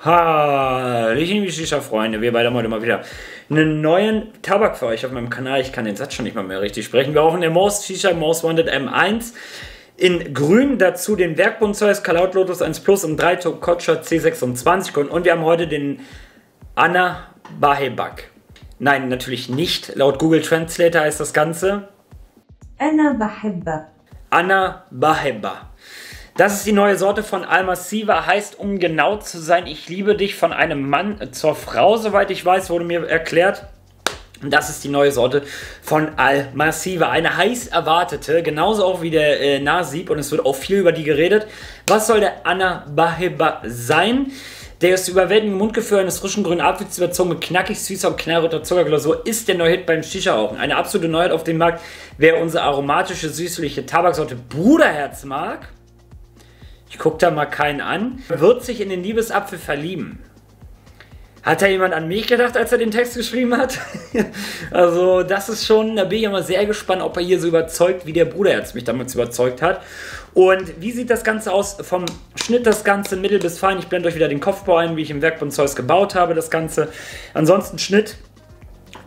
Hallöchen, liebe Shisha-Freunde, wir beide haben heute mal wieder einen neuen Tabak für euch auf meinem Kanal. Ich kann den Satz schon nicht mal mehr richtig sprechen. Wir brauchen den Most Shisha Most Wanted M1 in grün, dazu den Werkbundzeug Skalaut Lotus 1 Plus und 3 Tokocha C26 und wir haben heute den Ana Bahebak. Nein, natürlich nicht. Laut Google Translator heißt das Ganze Ana Bahebak. Ana Bahebak. Das ist die neue Sorte von Almassiva, heißt, um genau zu sein, ich liebe dich von einem Mann zur Frau, soweit ich weiß, wurde mir erklärt. Das ist die neue Sorte von Almassiva, eine heiß erwartete, genauso auch wie der Nasib, und es wird auch viel über die geredet. Was soll der Ana Bahebak sein? Der ist überwältigend Mundgefühl eines frischen grünen Apfels überzogen mit knackig süßer und knallroter Zuckerglasur ist der neue Hit beim Shisha-Rauchen. Eine absolute Neuheit auf dem Markt, wer unsere aromatische, süßliche Tabaksorte Bruderherz mag. Ich gucke da mal keinen an. Wird sich in den Liebesapfel verlieben. Hat da jemand an mich gedacht, als er den Text geschrieben hat? Also das ist schon, da bin ich immer sehr gespannt, ob er hier so überzeugt, wie der Bruderherz mich damals überzeugt hat. Und wie sieht das Ganze aus? Vom Schnitt das Ganze, mittel bis fein. Ich blende euch wieder den Kopfbau ein, wie ich im Werkbund Zeus gebaut habe, das Ganze. Ansonsten Schnitt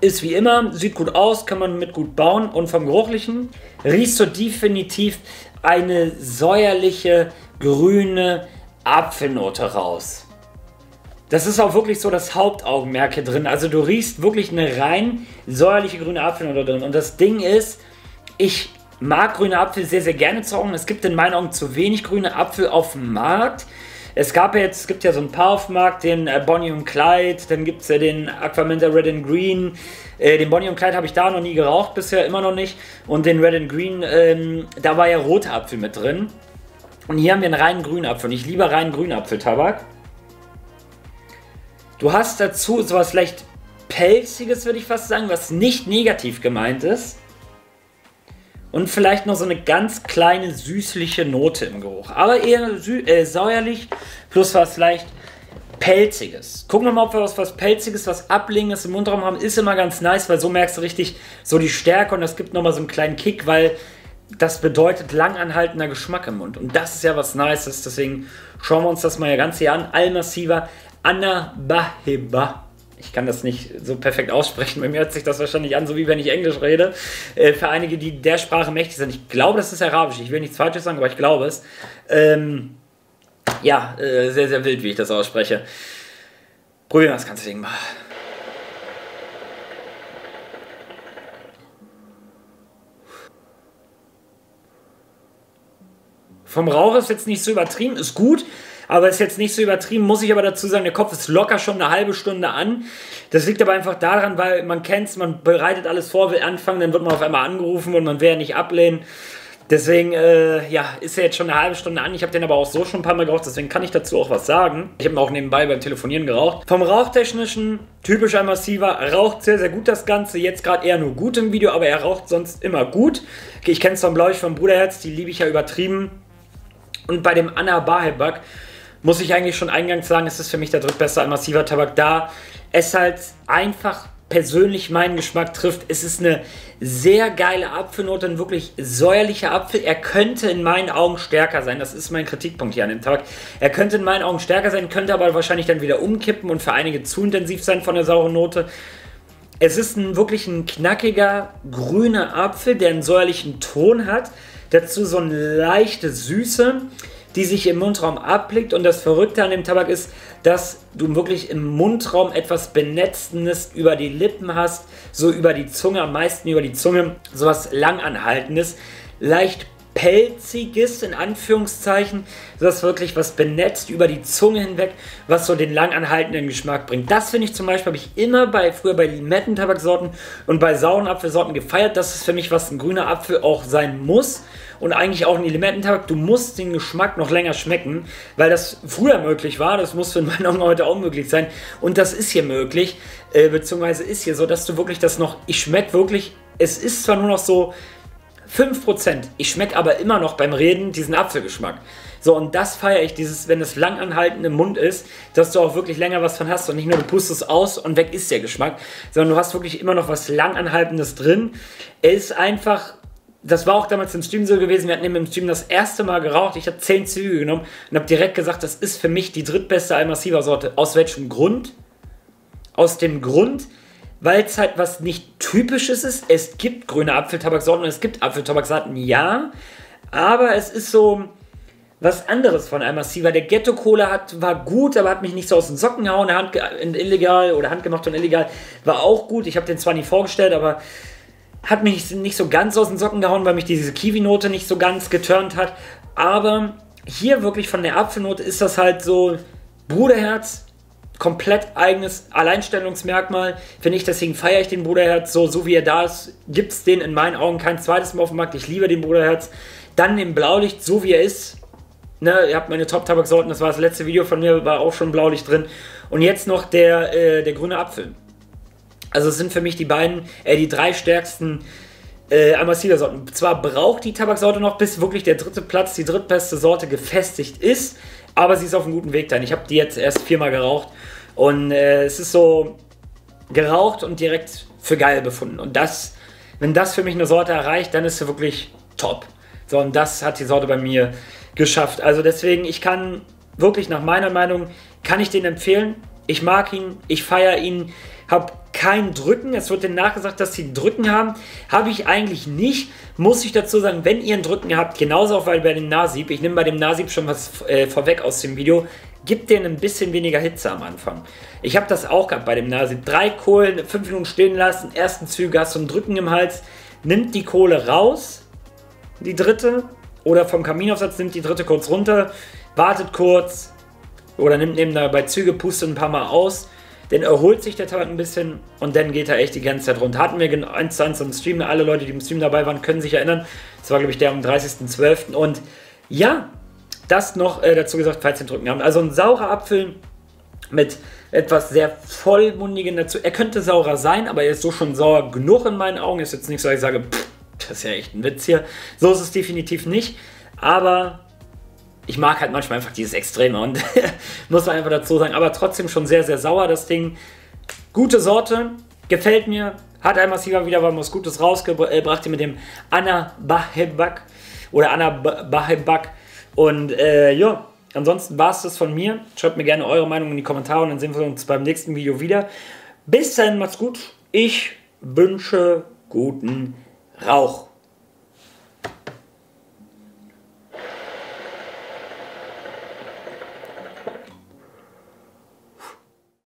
ist wie immer, sieht gut aus, kann man mit gut bauen. Und vom Geruchlichen riechst du definitiv eine säuerliche, grüne Apfelnote raus. Das ist auch wirklich so das Hauptaugenmerk hier drin. Also du riechst wirklich eine rein säuerliche grüne Apfelnote drin. Und das Ding ist, ich mag grüne Apfel sehr, sehr gerne zu rauchen. Es gibt in meinen Augen zu wenig grüne Apfel auf dem Markt. Es gibt ja so ein paar auf dem Markt, den Bonnie und Clyde, dann gibt es ja den Aquamenta Red and Green. Den Bonnie und Clyde habe ich da noch nie geraucht, bisher immer noch nicht. Und den Red and Green, da war ja roter Apfel mit drin. Und hier haben wir einen reinen Grünapfel und ich liebe reinen Grünapfeltabak. Du hast dazu sowas leicht Pelziges, würde ich fast sagen, was nicht negativ gemeint ist. Und vielleicht noch so eine ganz kleine süßliche Note im Geruch. Aber eher säuerlich plus was leicht Pelziges. Gucken wir mal, ob wir was Pelziges, was Ablegendes im Mundraum haben. Ist immer ganz nice, weil so merkst du richtig so die Stärke und das gibt nochmal so einen kleinen Kick, weil das bedeutet langanhaltender Geschmack im Mund. Und das ist ja was Nices, deswegen schauen wir uns das mal ja ganz hier an. Almassiva Ana Bahebak. Ich kann das nicht so perfekt aussprechen, bei mir hört sich das wahrscheinlich an, so wie wenn ich Englisch rede. Für einige, die der Sprache mächtig sind. Ich glaube, das ist Arabisch. Ich will nichts Falsches sagen, aber ich glaube es. Sehr, sehr wild, wie ich das ausspreche. Probieren wir das ganze Ding mal. Vom Rauch ist jetzt nicht so übertrieben, ist gut, aber ist jetzt nicht so übertrieben, muss ich aber dazu sagen, der Kopf ist locker schon eine halbe Stunde an. Das liegt aber einfach daran, weil man kennt's, man bereitet alles vor, will anfangen, dann wird man auf einmal angerufen und man will ja nicht ablehnen. Deswegen, ist er jetzt schon eine halbe Stunde an. Ich habe den aber auch so schon ein paar Mal geraucht, deswegen kann ich dazu auch was sagen. Ich habe ihn auch nebenbei beim Telefonieren geraucht. Vom Rauchtechnischen, typisch Almassiva, raucht sehr, sehr gut das Ganze. Jetzt gerade eher nur gut im Video, aber er raucht sonst immer gut. Ich kenne es vom Blaulicht, vom Bruderherz, die liebe ich ja übertrieben. Und bei dem Ana Bahebak muss ich eigentlich schon eingangs sagen, es ist für mich der drittbeste Almassiva Tabak, da es halt einfach persönlich meinen Geschmack trifft. Es ist eine sehr geile Apfelnote, ein wirklich säuerlicher Apfel. Er könnte in meinen Augen stärker sein, das ist mein Kritikpunkt hier an dem Tabak. Er könnte in meinen Augen stärker sein, könnte aber wahrscheinlich dann wieder umkippen und für einige zu intensiv sein von der sauren Note. Es ist wirklich ein knackiger, grüner Apfel, der einen säuerlichen Ton hat. Dazu so eine leichte Süße, die sich im Mundraum abblickt. Und das Verrückte an dem Tabak ist, dass du wirklich im Mundraum etwas Benetzendes über die Lippen hast, so über die Zunge, am meisten über die Zunge, sowas Langanhaltendes, leicht Pelziges in Anführungszeichen, sodass wirklich was benetzt über die Zunge hinweg, was so den langanhaltenden Geschmack bringt. Das finde ich zum Beispiel, habe ich immer früher bei Limettentabaksorten und bei sauren Apfelsorten gefeiert. Das ist für mich, was ein grüner Apfel auch sein muss und eigentlich auch ein Limettentabak. Du musst den Geschmack noch länger schmecken, weil das früher möglich war. Das muss in meinen Augen heute auch möglich sein und das ist hier möglich, beziehungsweise ist hier so, dass du wirklich das noch, ich schmecke wirklich, es ist zwar nur noch so 5%. Ich schmecke aber immer noch beim Reden diesen Apfelgeschmack. So, und das feiere ich, dieses, wenn es langanhaltend im Mund ist, dass du auch wirklich länger was von hast und nicht nur du pustest aus und weg ist der Geschmack, sondern du hast wirklich immer noch was langanhaltendes drin. Er ist einfach Das war auch damals im Stream so gewesen, wir hatten eben im Stream das erste Mal geraucht, ich habe 10 Züge genommen und habe direkt gesagt, das ist für mich die drittbeste Almassiva-Sorte. Aus welchem Grund? Aus dem Grund, weil es halt was nicht Typisches ist. Es gibt grüne Apfeltabaksorten und es gibt Apfeltabaksorten, ja, aber es ist so was anderes von Almassiva. Der Ghetto Cola war gut, aber hat mich nicht so aus den Socken gehauen. Illegal oder Handgemacht und Illegal war auch gut. Ich habe den zwar nie vorgestellt, aber hat mich nicht so ganz aus den Socken gehauen, weil mich diese Kiwi-Note nicht so ganz geturnt hat. Aber hier wirklich von der Apfelnote ist das halt so Bruderherz, komplett eigenes Alleinstellungsmerkmal. Finde ich, deswegen feiere ich den Bruderherz so wie er da ist. Gibt es den in meinen Augen kein zweites Mal auf dem Markt. Ich liebe den Bruderherz. Dann den Blaulicht, so wie er ist. Ne, ihr habt meine Top-Tabaksorten, das war das letzte Video von mir, war auch schon Blaulicht drin. Und jetzt noch der grüne Apfel. Also es sind für mich die drei stärksten Almassiva-Sorten. Zwar braucht die Tabaksorte noch, bis wirklich der dritte Platz, die drittbeste Sorte gefestigt ist, aber sie ist auf einem guten Weg dahin. Ich habe die jetzt erst 4-mal geraucht und es ist so geraucht und direkt für geil befunden. Und das, wenn das für mich eine Sorte erreicht, dann ist sie wirklich top. So, und das hat die Sorte bei mir geschafft. Also deswegen, ich kann wirklich nach meiner Meinung, kann ich den empfehlen. Ich mag ihn, ich feiere ihn, habe kein Drücken. Es wird denen nachgesagt, dass sie Drücken haben. Habe ich eigentlich nicht. Muss ich dazu sagen, wenn ihr ein Drücken habt, genauso auch bei dem Nasib, ich nehme bei dem Nasib schon was vorweg aus dem Video, gibt denen ein bisschen weniger Hitze am Anfang. Ich habe das auch gehabt bei dem Nasib. 3 Kohlen, 5 Minuten stehen lassen, ersten Züge, hast du ein Drücken im Hals, nimmt die Kohle raus, die dritte, oder vom Kaminaufsatz nimmt die dritte kurz runter, wartet kurz oder nimmt nebenbei Züge, pustet ein paar Mal aus, dann erholt sich der Tabak ein bisschen und dann geht er echt die ganze Zeit runter. Hatten wir 1:1 im Stream, alle Leute, die im Stream dabei waren, können sich erinnern. Das war, glaube ich, der am 30.12. Und ja, das noch dazu gesagt, 13 Drücken haben. Also ein saurer Apfel mit etwas sehr vollmundigen dazu. Er könnte saurer sein, aber er ist so schon sauer genug in meinen Augen. Ist jetzt nicht so, dass ich sage, pff, das ist ja echt ein Witz hier. So ist es definitiv nicht, aber ich mag halt manchmal einfach dieses Extreme und muss man einfach dazu sagen, aber trotzdem schon sehr, sehr sauer, das Ding. Gute Sorte, gefällt mir, hat Almassiva wieder was Gutes rausgebracht, hier mit dem Ana Bahebak oder Ana Bahebak und ja, ansonsten war es das von mir. Schreibt mir gerne eure Meinung in die Kommentare und dann sehen wir uns beim nächsten Video wieder. Bis dahin, macht's gut, ich wünsche guten Rauch.